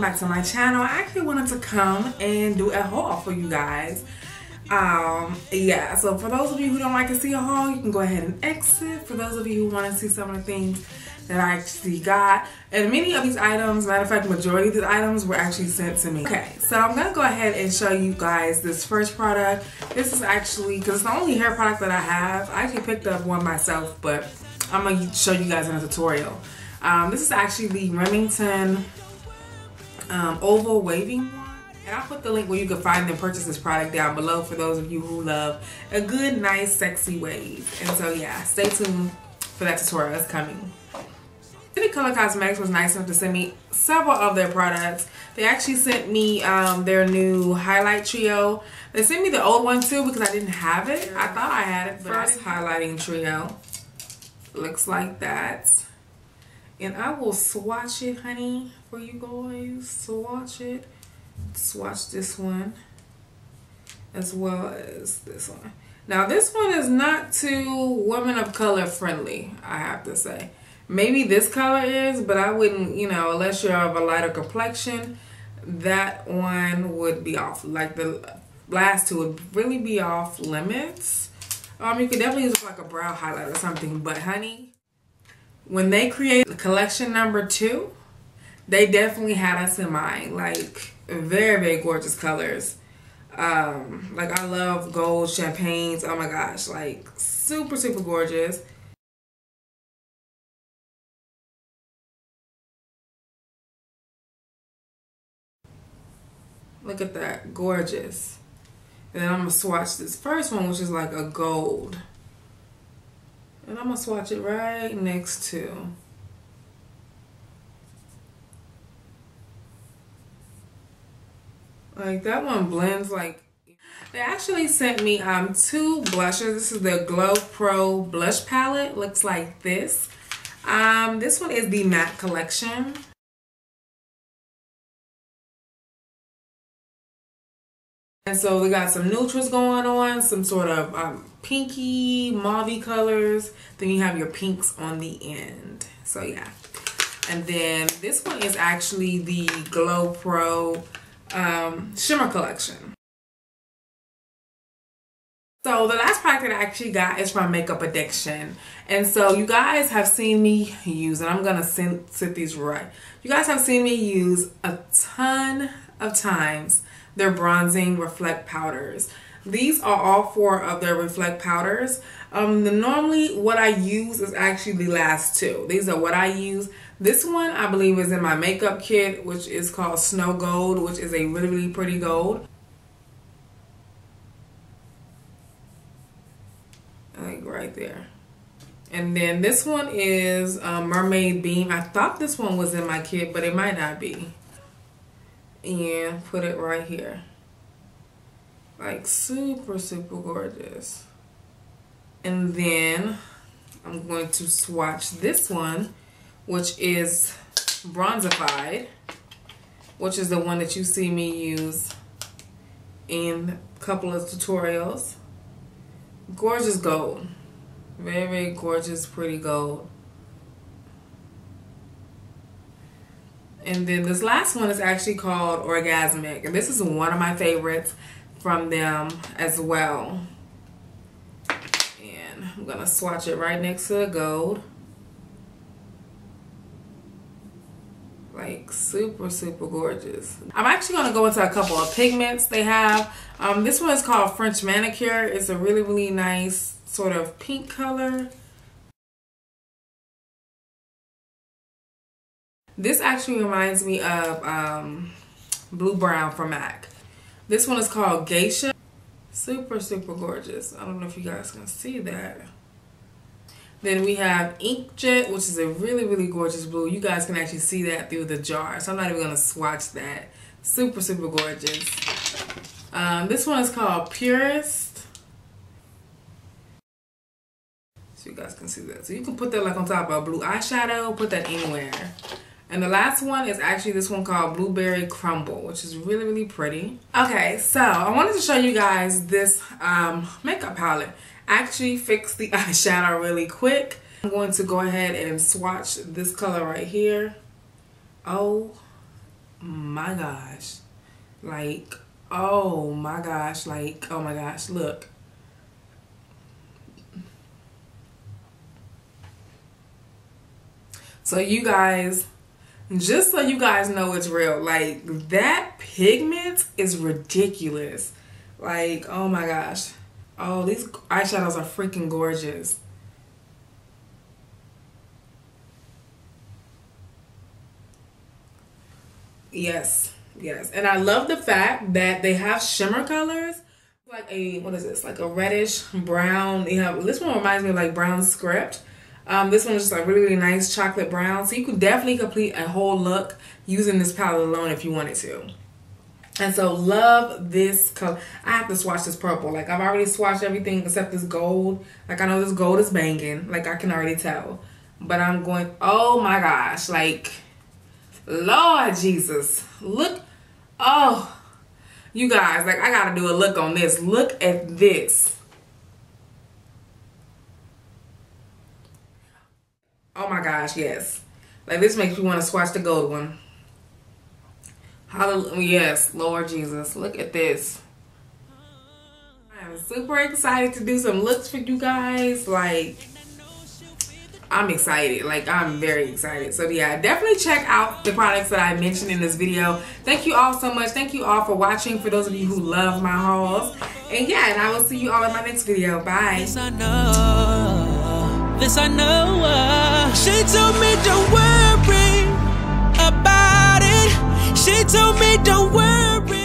welcome back to my channel. I actually wanted to come and do a haul for you guys. Yeah, so for those of you who don't like to see a haul, you can go ahead and exit. For those of you who want to see some of the things that I actually got, and many of these items, matter of fact, majority of these items were actually sent to me. Okay, so I'm gonna go ahead and show you guys this first product. This is actually, because it's the only hair product that I have. I actually picked up one myself, but I'm gonna show you guys in a tutorial. This is actually the Remington oval waving one. And I'll put the link where you can find and purchase this product down below for those of you who love a good, nice, sexy wave. And so yeah, stay tuned for that tutorial that's coming. City Color Cosmetics was nice enough to send me several of their products. They actually sent me their new highlight trio. They sent me the old one too because I didn't have it. I thought I had it, but first highlighting trio looks like that. And I will swatch it, honey, for you guys. Swatch it. Swatch this one as well as this one. Now this one is not too women of color friendly, I have to say. Maybe this color is, but I wouldn't, you know, unless you're of a lighter complexion, that one would be off. Like the last two would really be off limits. You could definitely use like a brow highlight or something, but honey, when they created collection number 2, they definitely had us in mind. Like very, very gorgeous colors. Like I love gold champagnes. Oh my gosh, like super, super gorgeous. Look at that, gorgeous. And then I'm gonna swatch this first one, which is like a gold. And I'm gonna swatch it right next to. Like that one blends like. They actually sent me two blushes. This is the Glow Pro Blush Palette. Looks like this. This one is the Matte Collection. And so we got some neutrals going on, some sort of pinky, mauve colors. Then you have your pinks on the end. So yeah. And then this one is actually the Glow Pro Shimmer Collection. So the last product that I actually got is from Makeup Addiction. And so you guys have seen me use, and I'm going to sit these right. You guys have seen me use a ton of times their bronzing reflect powders. These are all 4 of their reflect powders. Normally what I use is actually the last 2. These are what I use. This one I believe is in my makeup kit, which is called Snow Gold, which is a really, really pretty gold. Like right there. And then this one is Mermaid Beam. I thought this one was in my kit, but it might not be. And put it right here. Like super, super gorgeous. And then I'm going to swatch this one, which is Bronzified, which is the one that you see me use in a couple of tutorials. Gorgeous gold. Very, very gorgeous, pretty gold. And then this last one is actually called Orgasmic. And this is one of my favorites from them as well. And I'm going to swatch it right next to the gold. Like super, super gorgeous. I'm actually going to go into a couple of pigments they have. This one is called French Manicure. It's a really, really nice sort of pink color. This actually reminds me of Blue Brown from MAC. This one is called Geisha. Super, super gorgeous. I don't know if you guys can see that. Then we have Inkjet, which is a really, really gorgeous blue. You guys can actually see that through the jar, so I'm not even going to swatch that. Super, super gorgeous. This one is called Purist. So you guys can see that. So you can put that like on top of a blue eyeshadow, put that anywhere. And the last one is actually this one called Blueberry Crumble, which is really, really pretty. Okay, so I wanted to show you guys this makeup palette. I actually fixed the eyeshadow really quick. I'm going to go ahead and swatch this color right here. Oh my gosh. Like, oh my gosh. Like, oh my gosh. Look. So you guys, just so you guys know it's real, like that pigment is ridiculous. Like, oh my gosh. Oh, these eyeshadows are freaking gorgeous. Yes, yes. And I love the fact that they have shimmer colors. Like a, what is this? Like a reddish brown. You know, this one reminds me of like brown script. This one is just like really, really nice chocolate brown. So you could definitely complete a whole look using this palette alone if you wanted to. And so love this color. I have to swatch this purple. Like I've already swatched everything except this gold. Like I know this gold is banging. Like I can already tell. But I'm going, oh my gosh. Like, Lord Jesus. Look. Oh. You guys, like I gotta do a look on this. Look at this. Oh my gosh, yes. Like this makes me want to swatch the gold one. Hallelujah. Yes, Lord Jesus. Look at this. I'm super excited to do some looks for you guys. Like, I'm excited. Like, I'm very excited. So yeah, definitely check out the products that I mentioned in this video. Thank you all so much. Thank you all for watching, for those of you who love my hauls. And yeah, and I will see you all in my next video. Bye. This I know. She told me don't worry about it. She told me don't worry.